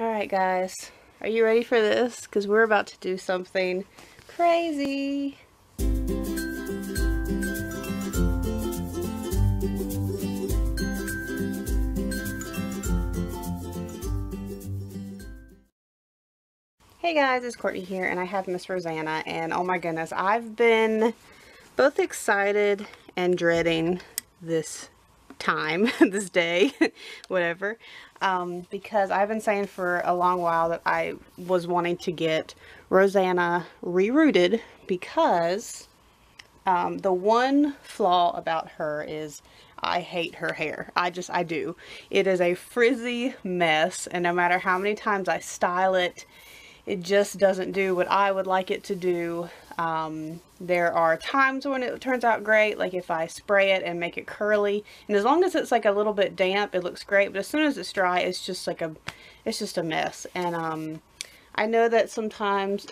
Alright guys, are you ready for this? Because we're about to do something crazy. Hey guys, it's Courtney here and I have Miss Rosanna, and oh my goodness, I've been both excited and dreading this time, this day, whatever, because I've been saying for a long while that I was wanting to get Rosanna rerooted because the one flaw about her is I hate her hair. I do. It is a frizzy mess, and no matter how many times I style it, it just doesn't do what I would like it to do. There are times when it turns out great, like if I spray it and make it curly, and as long as it's like a little bit damp, it looks great, but as soon as it's dry, it's just like it's just a mess. And I know that sometimes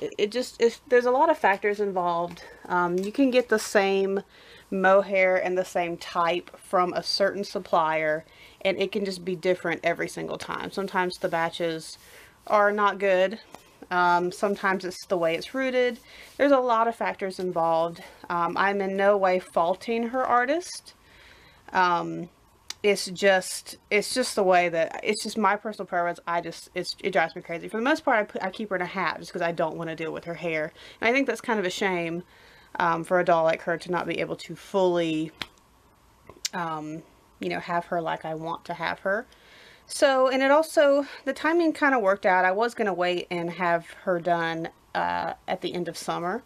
there's a lot of factors involved. You can get the same mohair and the same type from a certain supplier, and it can just be different every single time. Sometimes the batches are not good. Sometimes it's the way it's rooted. There's a lot of factors involved. I'm in no way faulting her artist. It's just the way that, it's just my personal preference. It drives me crazy. For the most part, I keep her in a hat just because I don't want to deal with her hair. And I think that's kind of a shame for a doll like her to not be able to fully, you know, have her like I want to have her. So, and it also, the timing kind of worked out. I was going to wait and have her done at the end of summer,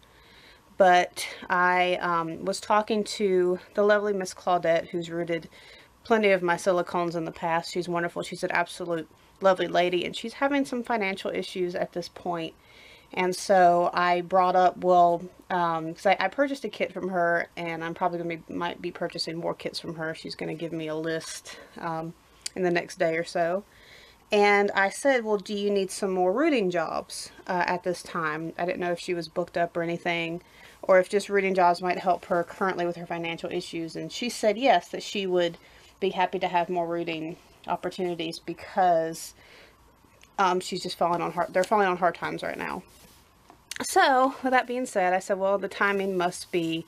but I was talking to the lovely Miss Claudette, who's rooted plenty of my silicones in the past. She's wonderful. She's an absolute lovely lady, and she's having some financial issues at this point. And so I brought up, well, because I purchased a kit from her, and I'm probably going to might be purchasing more kits from her. She's going to give me a list in the next day or so. And I said, well, do you need some more rooting jobs at this time? I didn't know if she was booked up or anything, or if just rooting jobs might help her currently with her financial issues. And she said yes, that she would be happy to have more rooting opportunities because she's just falling on hard times right now. So with that being said, I said, well, the timing must be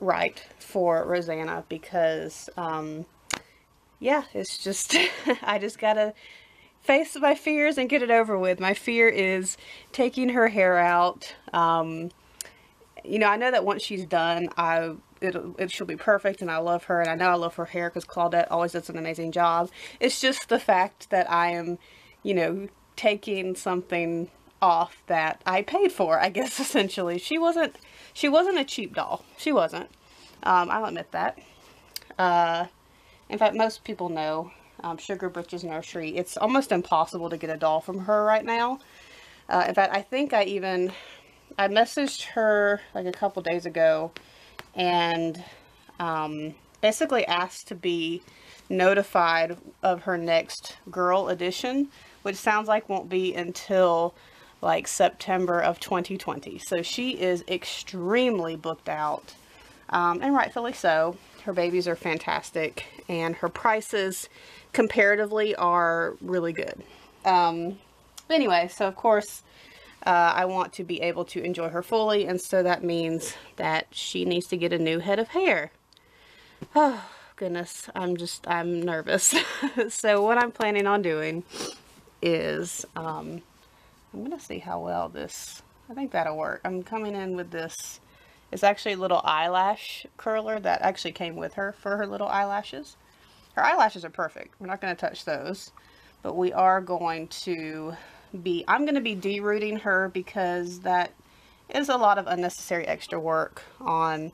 right for Rosanna because yeah, it's just, I just gotta face my fears and get it over with. My fear is taking her hair out. You know, I know that once she's done, she'll be perfect, and I love her, and I know I love her hair because Claudette always does an amazing job. It's just the fact that I am, you know, taking something off that I paid for, I guess, essentially. She wasn't a cheap doll. She wasn't. I'll admit that. In fact, most people know Sugar Britches Nursery. It's almost impossible to get a doll from her right now. In fact, I think I messaged her like a couple days ago and basically asked to be notified of her next girl edition, which sounds like won't be until like September of 2020. So she is extremely booked out, and rightfully so. Her babies are fantastic, and her prices comparatively are really good. Anyway, so of course I want to be able to enjoy her fully, and so that means that she needs to get a new head of hair. Oh goodness, I'm nervous. So what I'm planning on doing is I'm gonna see how well this, I think that'll work. I'm coming in with this. It's actually a little eyelash curler that actually came with her for her little eyelashes. Her eyelashes are perfect. We're not going to touch those, but we are going to be, I'm going to be derooting her because that is a lot of unnecessary extra work on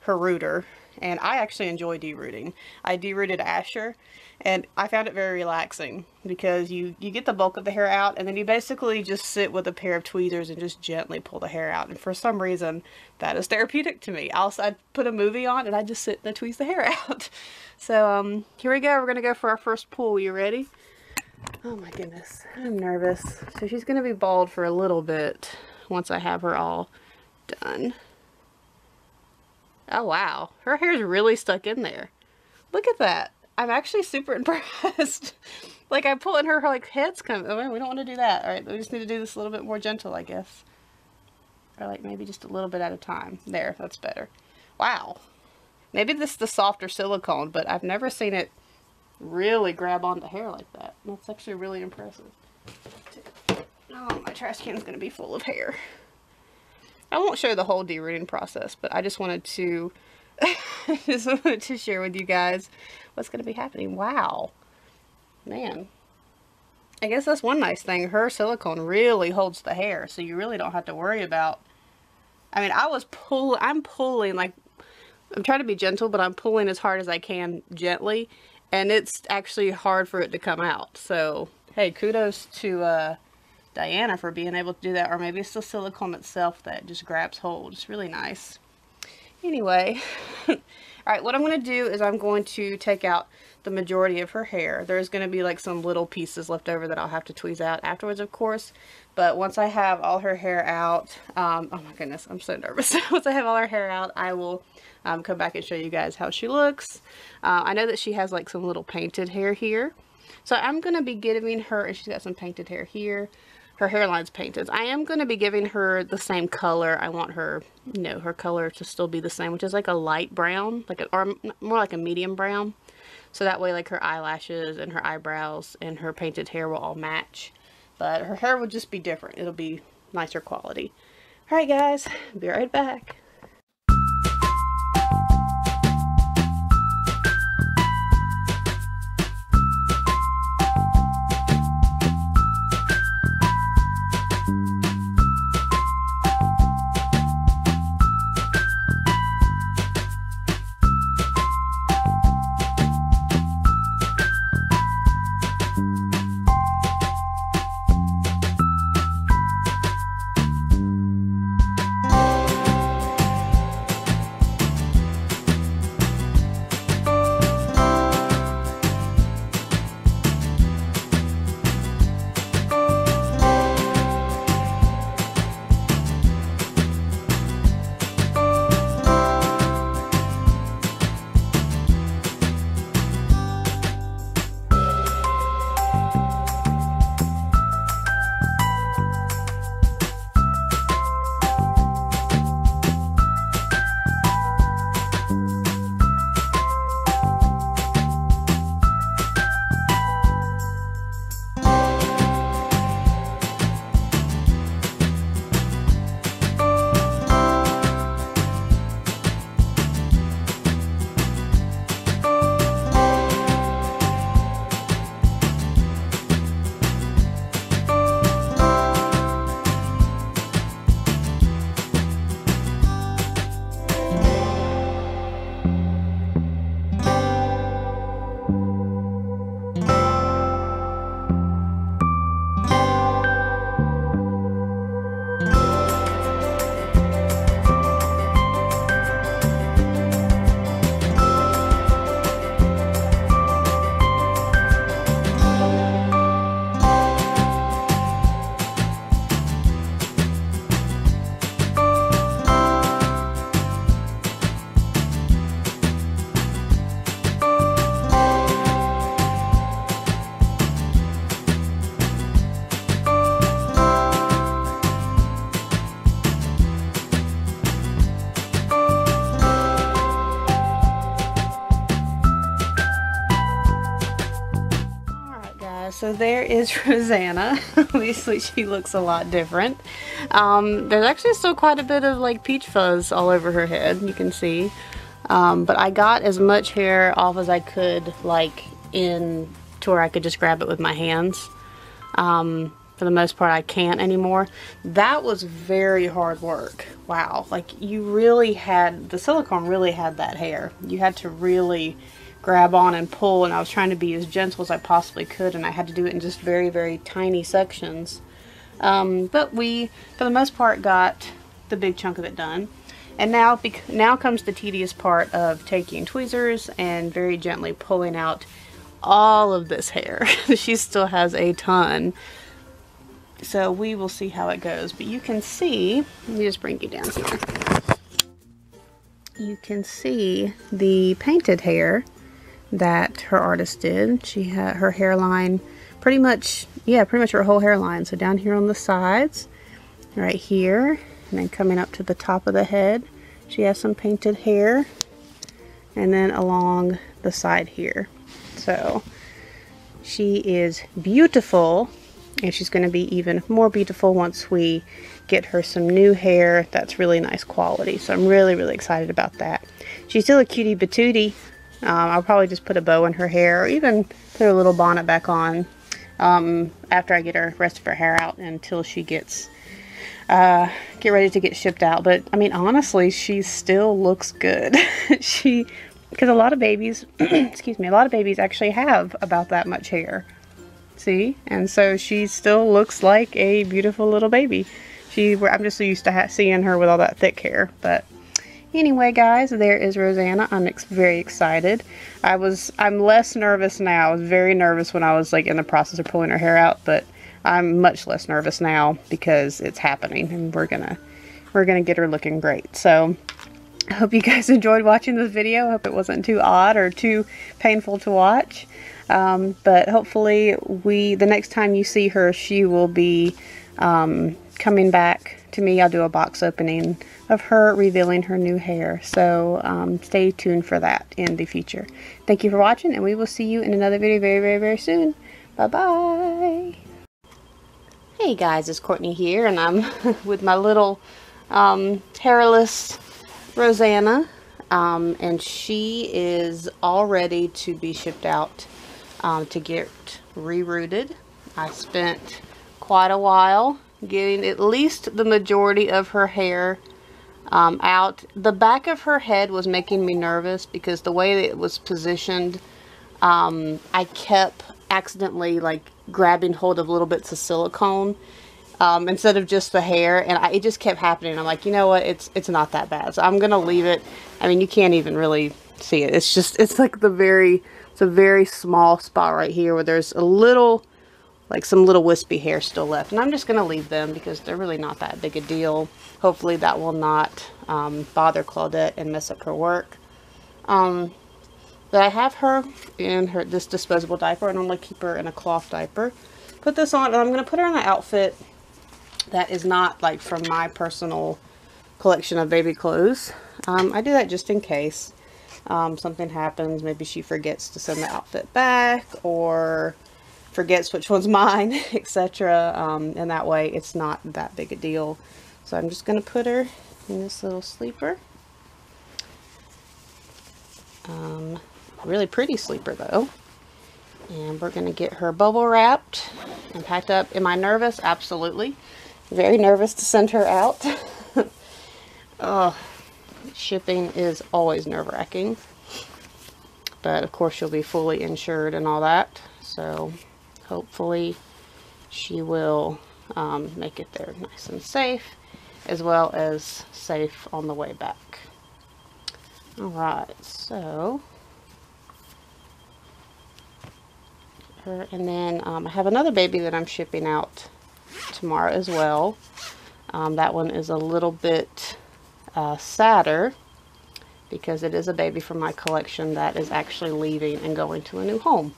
her rooter. And I actually enjoy derooting. I derooted Asher, and I found it very relaxing because you get the bulk of the hair out, and then you basically just sit with a pair of tweezers and just gently pull the hair out. And for some reason, that is therapeutic to me. I put a movie on, and I just sit and I tweeze the hair out. So here we go. We're going to go for our first pull. You ready? Oh my goodness. I'm nervous. So she's going to be bald for a little bit once I have her all done. Oh wow, her hair's really stuck in there. Look at that. I'm actually super impressed. Like I pull in her, like head's coming. Oh, we don't want to do that. All right, we just need to do this a little bit more gentle, I guess. Or like maybe just a little bit at a time. There, that's better. Wow. Maybe this is the softer silicone, but I've never seen it really grab onto hair like that. That's actually really impressive. Oh, my trash can's going to be full of hair. I won't show the whole derooting process, but I just wanted to share with you guys what's going to be happening. Wow. Man. I guess that's one nice thing. Her silicone really holds the hair, so you really don't have to worry about... I mean, I'm pulling, like... I'm trying to be gentle, but I'm pulling as hard as I can gently, and it's actually hard for it to come out. So, hey, kudos to Diana for being able to do that, or maybe it's the silicone itself that just grabs hold. It's really nice. Anyway, alright, what I'm going to do is I'm going to take out the majority of her hair. There's going to be like some little pieces left over that I'll have to tweeze out afterwards, of course. But once I have all her hair out, oh my goodness, I'm so nervous. Once I have all her hair out, I will come back and show you guys how she looks. I know that she has like some little painted hair here. So I'm going to be giving her, and she's got some painted hair here. Her hairline's painted. I am going to be giving her the same color. I want her, you know, her color to still be the same, which is like a light brown, like or more like a medium brown. So that way, like her eyelashes and her eyebrows and her painted hair will all match. But her hair will just be different. It'll be nicer quality. All right, guys, be right back. So there is Rosanna. Obviously she looks a lot different. There's actually still quite a bit of like peach fuzz all over her head, you can see. But I got as much hair off as I could, like in to where I could just grab it with my hands. For the most part I can't anymore. That was very hard work. Wow, like you really had, the silicone really had that hair. You had to really grab on and pull, and I was trying to be as gentle as I possibly could, and I had to do it in just very, very tiny sections. But we, for the most part, got the big chunk of it done. And now comes the tedious part of taking tweezers and very gently pulling out all of this hair. She still has a ton. So we will see how it goes. But you can see, let me just bring you down here. You can see the painted hair that her artist did. She had her hairline pretty much, yeah, pretty much her whole hairline. So down here on the sides, right here, and then coming up to the top of the head, she has some painted hair, and then along the side here. So she is beautiful, and she's going to be even more beautiful once we get her some new hair that's really nice quality. So I'm really excited about that. She's still a cutie patootie. I'll probably just put a bow in her hair, or even put her little bonnet back on after I get her rest of her hair out until she gets get ready to get shipped out. But I mean, honestly, she still looks good. Because a lot of babies, excuse me, a lot of babies actually have about that much hair. See? And so she still looks like a beautiful little baby. I'm just so used to seeing her with all that thick hair. But anyway, guys, there is Rosanna. I'm very excited. I'm less nervous now. I was very nervous when I was like in the process of pulling her hair out, but I'm much less nervous now because it's happening, and we're gonna get her looking great. So I hope you guys enjoyed watching this video. I hope it wasn't too odd or too painful to watch. But hopefully the next time you see her, she will be coming back to me. I'll do a box opening of her revealing her new hair. So stay tuned for that in the future. Thank you for watching, and we will see you in another video very soon. Bye-bye. Hey guys, it's Courtney here, and I'm with my little hairless Rosanna, and she is all ready to be shipped out to get rerooted. I spent quite a while getting at least the majority of her hair out. The back of her head was making me nervous because the way that it was positioned, I kept accidentally like grabbing hold of little bits of silicone instead of just the hair, and it just kept happening. I'm like, you know what, it's not that bad, so I'm gonna leave it. I mean, you can't even really see it. It's just, it's like it's a very small spot right here where there's a little, like some little wispy hair still left, and I'm just gonna leave them because they're really not that big a deal. Hopefully that will not bother Claudette and mess up her work. But I have her in this disposable diaper, and I'm gonna keep her in a cloth diaper. Put this on, and I'm gonna put her in an outfit that is not like from my personal collection of baby clothes. I do that just in case something happens. Maybe she forgets to send the outfit back, or forgets which one's mine, etc. And that way it's not that big a deal. So I'm just gonna put her in this little sleeper. Really pretty sleeper though. And we're gonna get her bubble wrapped and packed up. Am I nervous? Absolutely. Very nervous to send her out. Oh, shipping is always nerve-wracking, but of course she'll be fully insured and all that, so hopefully she will make it there nice and safe, as well as safe on the way back. All right, so her, and then I have another baby that I'm shipping out tomorrow as well. That one is a little bit sadder because it is a baby from my collection that is actually leaving and going to a new home.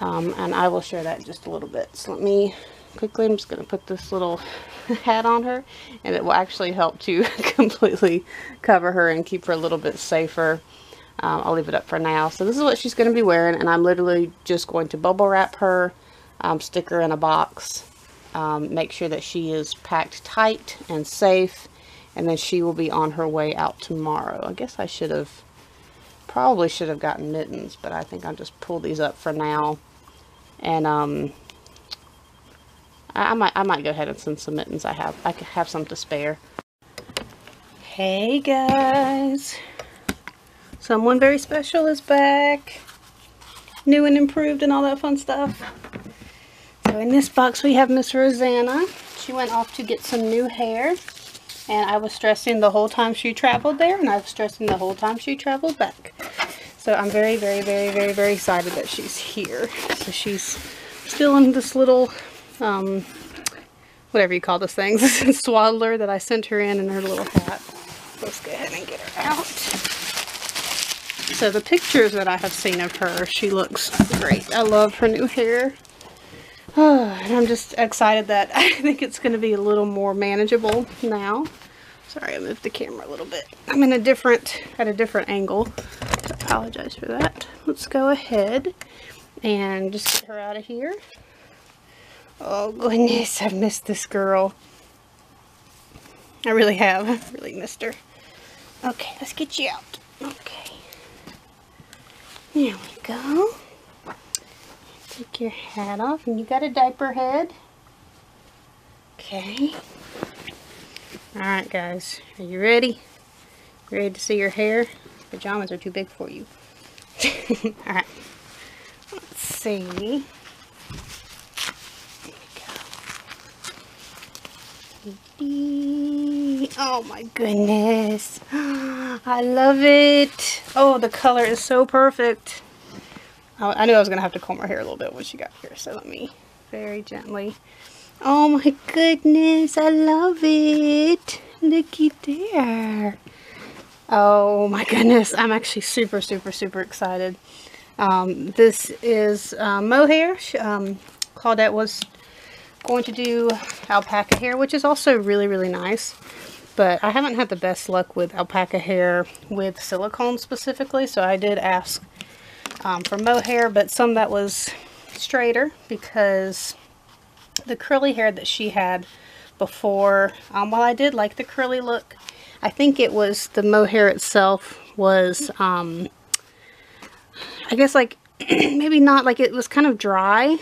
And I will share that in just a little bit. So let me quickly, I'm just going to put this little hat on her, and it will actually help to completely cover her and keep her a little bit safer. I'll leave it up for now. So this is what she's going to be wearing, and I'm literally just going to bubble wrap her, stick her in a box, make sure that she is packed tight and safe, and then she will be on her way out tomorrow. I guess I probably should have gotten mittens, but I think I'll just pull these up for now, and I might go ahead and send some mittens. I could have some to spare. Hey guys, someone very special is back, new and improved and all that fun stuff. So in this box we have Miss Rosanna. She went off to get some new hair, and I was stressing the whole time she traveled there, and I was stressing the whole time she traveled back. So I'm very excited that she's here. So she's still in this little, whatever you call those things, this swaddler that I sent her in her little hat. Let's go ahead and get her out. also the pictures that I have seen of her, she looks great. I love her new hair. Oh, and I'm just excited that I think it's going to be a little more manageable now. Sorry, I moved the camera a little bit. I'm in a different, at a different angle. So I apologize for that. Let's go ahead and just get her out of here. Oh goodness, I've missed this girl. I really have. I've really missed her. Okay, let's get you out. Okay. There we go. Take your hat off, and you got a diaper head. Okay. Alright guys, are you ready? Ready to see your hair? Pajamas are too big for you. Alright. Let's see. There we go. Oh my goodness. I love it. Oh, the color is so perfect. I knew I was going to have to comb her hair a little bit when she got here, so let me very gently. Oh my goodness, I love it. Looky there. Oh my goodness, I'm actually super, super, super excited. This is mohair. Claudette was going to do alpaca hair, which is also really, really nice. But I haven't had the best luck with alpaca hair with silicone specifically, so I did ask for mohair, but some that was straighter, because the curly hair that she had before, while I did like the curly look, I think it was the mohair itself was, I guess, like maybe not, like it was kind of dry.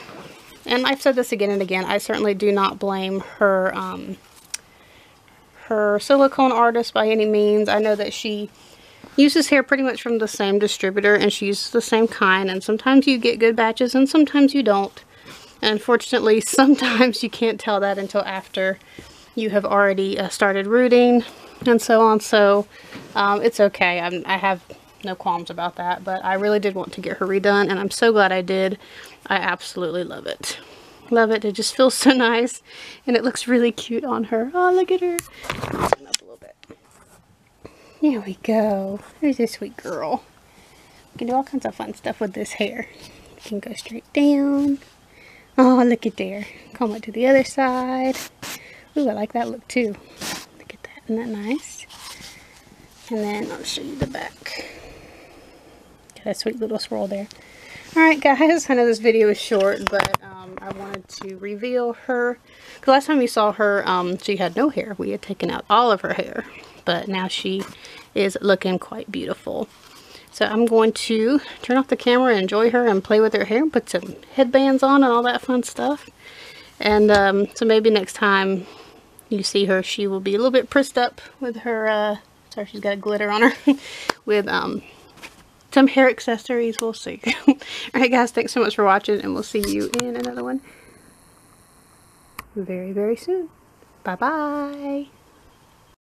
And I've said this again and again, I certainly do not blame her, her silicone artist by any means. I know that she uses hair pretty much from the same distributor, and she uses the same kind, and sometimes you get good batches and sometimes you don't, and unfortunately sometimes you can't tell that until after you have already started rooting and so on. So it's okay. I have no qualms about that, but I really did want to get her redone, and I'm so glad I did. I absolutely love it. Love it. It just feels so nice, and it looks really cute on her. Oh, look at her. Here we go. Here's a sweet girl. We can do all kinds of fun stuff with this hair. You can go straight down. Oh, look at there. Comb it to the other side. Ooh, I like that look too. Look at that. Isn't that nice? And then I'll show you the back. Got a sweet little swirl there. Alright guys, I know this video is short, but I wanted to reveal her. The last time you saw her, she had no hair. We had taken out all of her hair. But now she is looking quite beautiful. So I'm going to turn off the camera and enjoy her and play with her hair and put some headbands on and all that fun stuff. And so maybe next time you see her, she will be a little bit prissed up with her, sorry, she's got glitter on her, with some hair accessories. We'll see. Alright guys, thanks so much for watching, and we'll see you in another one very, very soon. Bye bye.